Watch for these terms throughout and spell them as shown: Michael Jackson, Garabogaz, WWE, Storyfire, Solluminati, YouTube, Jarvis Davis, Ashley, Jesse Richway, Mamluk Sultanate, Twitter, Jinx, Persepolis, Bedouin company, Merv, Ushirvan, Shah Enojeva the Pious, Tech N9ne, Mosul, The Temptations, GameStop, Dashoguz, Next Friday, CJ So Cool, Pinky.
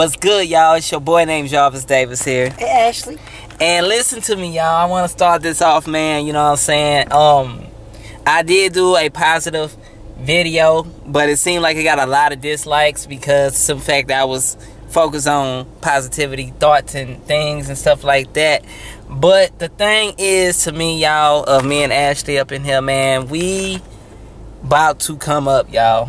What's good, y'all? It's your boy named Jarvis Davis here. Hey, Ashley. And listen to me, y'all. I want to start this off, man. You know what I'm saying? I did do a positive video, but it seemed like it got a lot of dislikes because some fact I was focused on positivity thoughts and things and stuff like that. But the thing is, to me, y'all, me and Ashley up in here, man, we about to come up, y'all,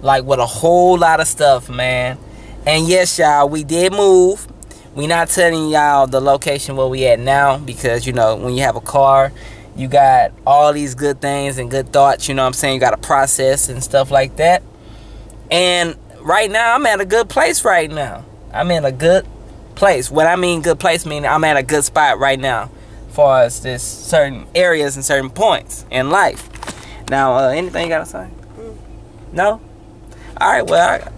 like with a whole lot of stuff, man. And yes, y'all, we did move. We not telling y'all the location where we at now because, you know, when you have a car, you got all these good things and good thoughts, you know what I'm saying? You got to process and stuff like that. And right now, I'm at a good place right now. I'm in a good place. What I mean good place means I'm at a good spot right now as far as this certain areas and certain points in life. Now, anything you got to say? No? All right, well,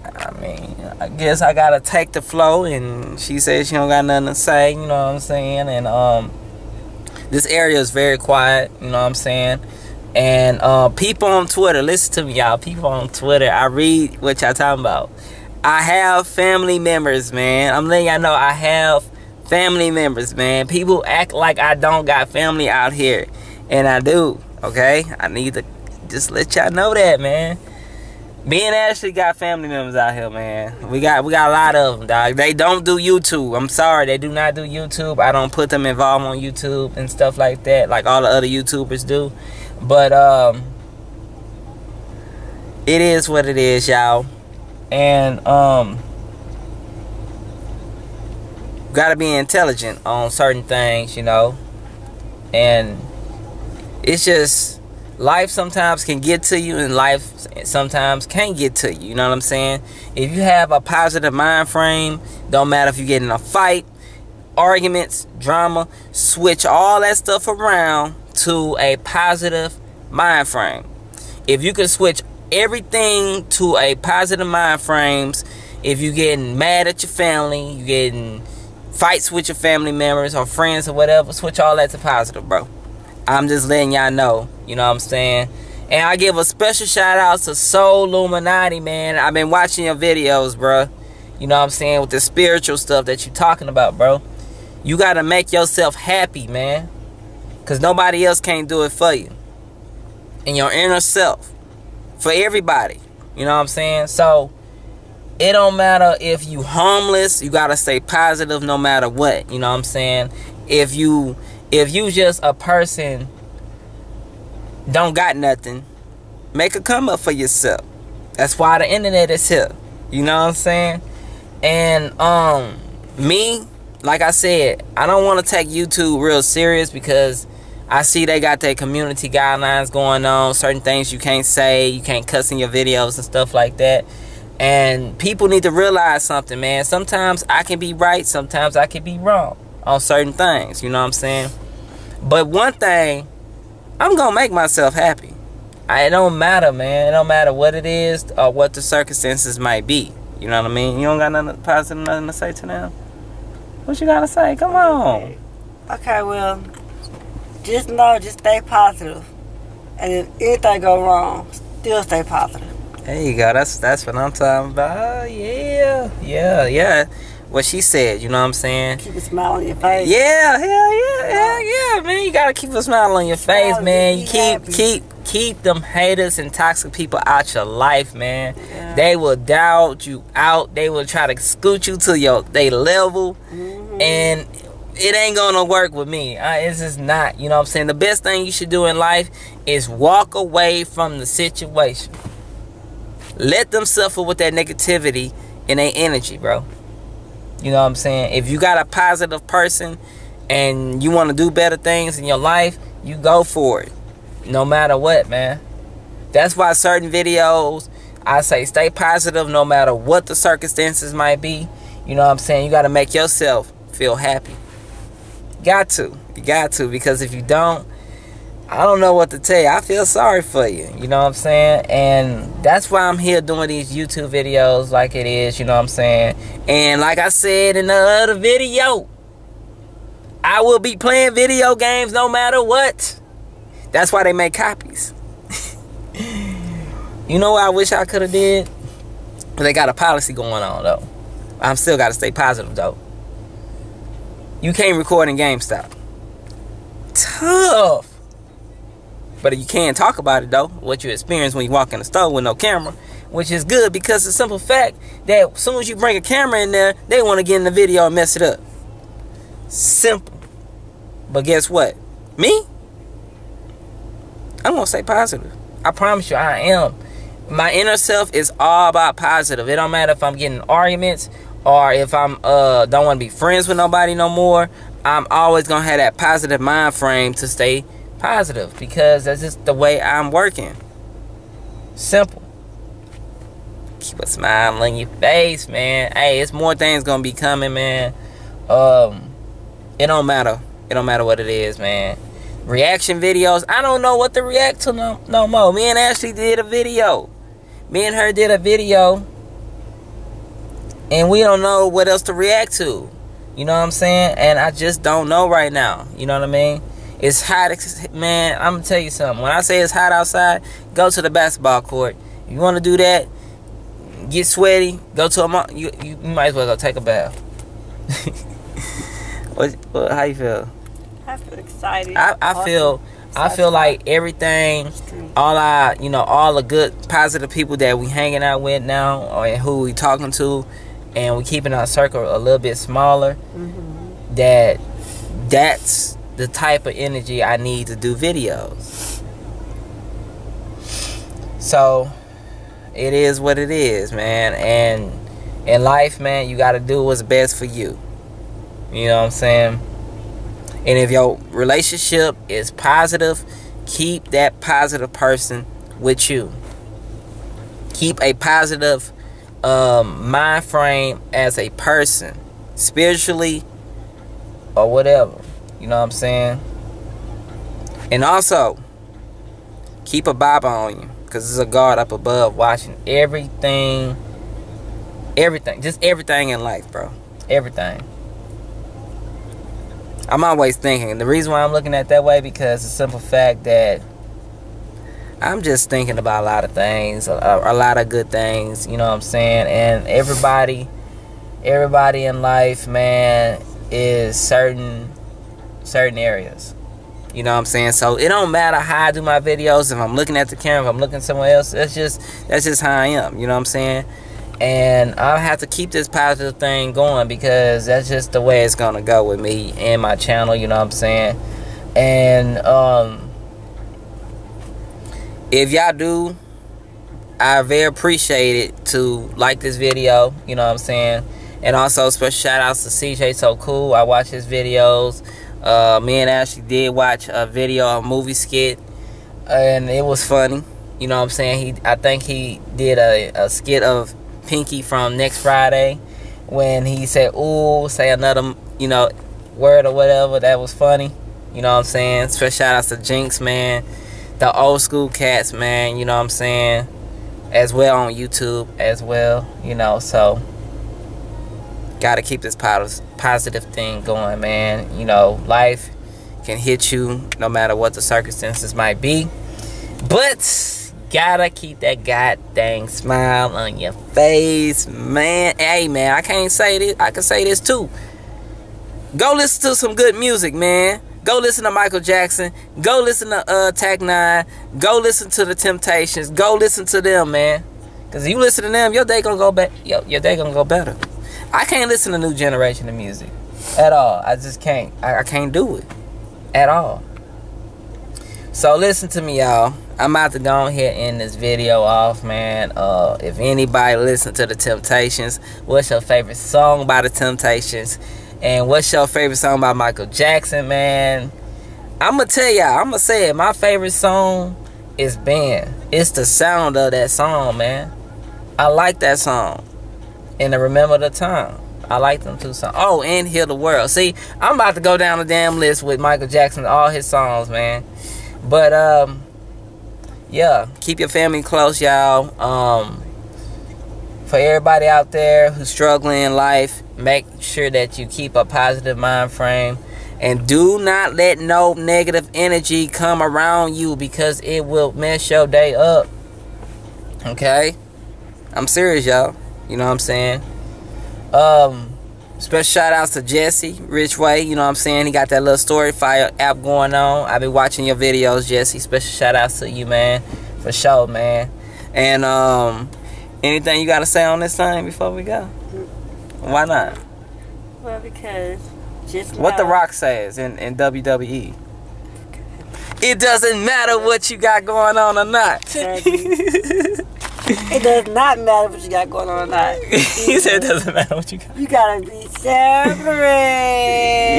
I guess I got to take the flow, and she said she don't got nothing to say, you know what I'm saying? And this area is very quiet, you know what I'm saying? And people on Twitter, listen to me, y'all. People on Twitter, I read what y'all talking about. I have family members, man. I'm letting y'all know I have family members, man. People act like I don't got family out here, and I do, okay? I need to just let y'all know that, man. Me and Ashley got family members out here, man. We got a lot of them, dog. They don't do YouTube. I'm sorry, they do not do YouTube. I don't put them involved on YouTube and stuff like that, like all the other YouTubers do. But it is what it is, y'all. And gotta be intelligent on certain things, you know. And it's just life sometimes can get to you, and life sometimes can't get to you. You know what I'm saying? If you have a positive mind frame, don't matter if you get in a fight, arguments, drama, switch all that stuff around to a positive mind frame. If you can switch everything to a positive mind frames, if you're getting mad at your family, you're getting fights with your family members or friends or whatever, switch all that to positive, bro. I'm just letting y'all know, you know what I'm saying? And I give a special shout out to Solluminati, man. I've been watching your videos, bro. You know what I'm saying? With the spiritual stuff that you're talking about, bro. You got to make yourself happy, man. Because nobody else can't do it for you. In your inner self. For everybody. You know what I'm saying? So, it don't matter if you homeless. You got to stay positive no matter what. You know what I'm saying? If you just a person don't got nothing, make a come up for yourself. That's why the internet is here. You know what I'm saying? And me, like I said, I don't want to take YouTube real serious because I see they got their community guidelines going on. Certain things you can't say, you can't cuss in your videos and stuff like that. And people need to realize something, man. Sometimes I can be right, sometimes I can be wrong on certain things, you know what I'm saying? But one thing, I'm gonna make myself happy. It don't matter, man. It don't matter what it is or what the circumstances might be. You know what I mean? You don't got nothing positive, nothing to say to them? What you gotta say? Come on. Okay, well, just know, just stay positive. And if anything go wrong, still stay positive. There you go. That's what I'm talking about. Yeah, yeah, yeah. What she said, you know what I'm saying? Keep a smile on your face. Yeah, hell yeah, hell yeah, man. You gotta keep a smile on your face, man. You keep them haters and toxic people out your life, man. Yeah. They will doubt you out. They will try to scoot you to your they level, and it ain't gonna work with me. It's just not. You know what I'm saying? The best thing you should do in life is walk away from the situation. Let them suffer with that negativity and their energy, bro. You know what I'm saying? If you got a positive person and you want to do better things in your life, you go for it. No matter what, man. That's why certain videos, I say stay positive no matter what the circumstances might be. You know what I'm saying? You got to make yourself feel happy. Got to. You got to. Because if you don't, I don't know what to tell you. I feel sorry for you. You know what I'm saying? And that's why I'm here doing these YouTube videos like it is. You know what I'm saying? And like I said in the other video, I will be playing video games no matter what. That's why they make copies. You know what I wish I could have did? They got a policy going on, though. I'm still got to stay positive, though. You can't record in GameStop. Tough. But you can talk about it, though, what you experience when you walk in the store with no camera, which is good because the simple fact that as soon as you bring a camera in there, they want to get in the video and mess it up. Simple. But guess what? Me? I'm going to stay positive. I promise you I am. My inner self is all about positive. It don't matter if I'm getting arguments or if I'm don't want to be friends with nobody no more. I'm always going to have that positive mind frame to stay positive because that's just the way I'm working. Simple. Keep a smile on your face, man. Hey, it's more things going to be coming, man. It don't matter. It don't matter what it is, man. Reaction videos. I don't know what to react to no more. Me and Ashley did a video. Me and her did a video. And we don't know what else to react to. You know what I'm saying? And I just don't know right now. You know what I mean? It's hot. Man, I'm going to tell you something. When I say it's hot outside, go to the basketball court. If you want to do that, get sweaty. Go to a... You might as well go take a bath. How you feel? I feel excited. I feel like everything, all the good, positive people that we hanging out with now, or who we talking to, and we keeping our circle a little bit smaller. Mm-hmm. That's the type of energy I need to do videos. So, it is what it is, man. And in life, man, you got to do what's best for you. You know what I'm saying? And if your relationship is positive, keep that positive person with you. Keep a positive mind frame as a person, spiritually or whatever. You know what I'm saying? And also, keep a Bible on you, because there's a God up above watching everything. Everything. Just everything in life, bro. Everything. I'm always thinking. The reason why I'm looking at it that way because the simple fact that I'm just thinking about a lot of things, a lot of good things. You know what I'm saying? And everybody in life, man, is certain areas. You know what I'm saying? So it don't matter how I do my videos. If I'm looking at the camera, if I'm looking somewhere else, that's just how I am. You know what I'm saying? And I have to keep this positive thing going because that's just the way it's going to go with me and my channel, you know what I'm saying? And if y'all do, I very appreciate it to like this video, you know what I'm saying? And also special shout outs to CJ So Cool. I watch his videos. Me and Ashley did watch a video, a movie skit, and it was funny, you know what I'm saying? I think he did a skit of Pinky from Next Friday when he said ooh, say another word or whatever. That was funny, you know what I'm saying? Special shout outs to Jinx, man, the old school cats, man, you know what I'm saying, as well on YouTube as well, you know. So gotta keep this positive thing going, man. You know, life can hit you no matter what the circumstances might be, but gotta keep that goddamn smile on your face, man. Hey, man, I can't say this. I can say this, too. Go listen to some good music, man. Go listen to Michael Jackson. Go listen to Tech N9ne. Go listen to The Temptations. Go listen to them, man. Because if you listen to them, your day gonna go back. Your day gonna go better. I can't listen to new generation of music at all. I just can't. I can't do it at all. So listen to me, y'all. I'm about to go ahead and end this video off, man. If anybody listened to The Temptations, what's your favorite song by The Temptations? And what's your favorite song by Michael Jackson, man? I'm going to tell y'all. I'm going to say it. My favorite song is Ben. It's the sound of that song, man. I like that song. And I Remember the Time. I like them two songs. Oh, and Heal the World. See, I'm about to go down the damn list with Michael Jackson, all his songs, man. But, yeah, keep your family close, y'all. For everybody out there who's struggling in life, make sure that you keep a positive mind frame. And do not let no negative energy come around you because it will mess your day up. Okay? I'm serious, y'all. You know what I'm saying? Special shout outs to Jesse Richway, you know what I'm saying? He got that little Storyfire app going on. I've been watching your videos, Jesse. Special shout outs to you, man. For sure, man. And anything you gotta say on this thing before we go? Why not? Well, because just what The Rock says in WWE. It doesn't matter what you got going on or not. It does not matter what you got going on or not. He said it doesn't matter what you got. You gotta be separate.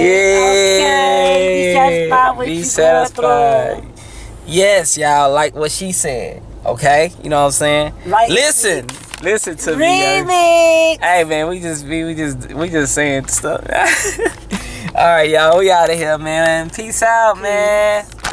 Yeah. Okay. Be satisfied with what you going through. Yes, y'all, like what she said. Okay? You know what I'm saying? Like listen to me. Hey man, we just saying stuff. Alright, y'all, we out of here, man. Peace out, man.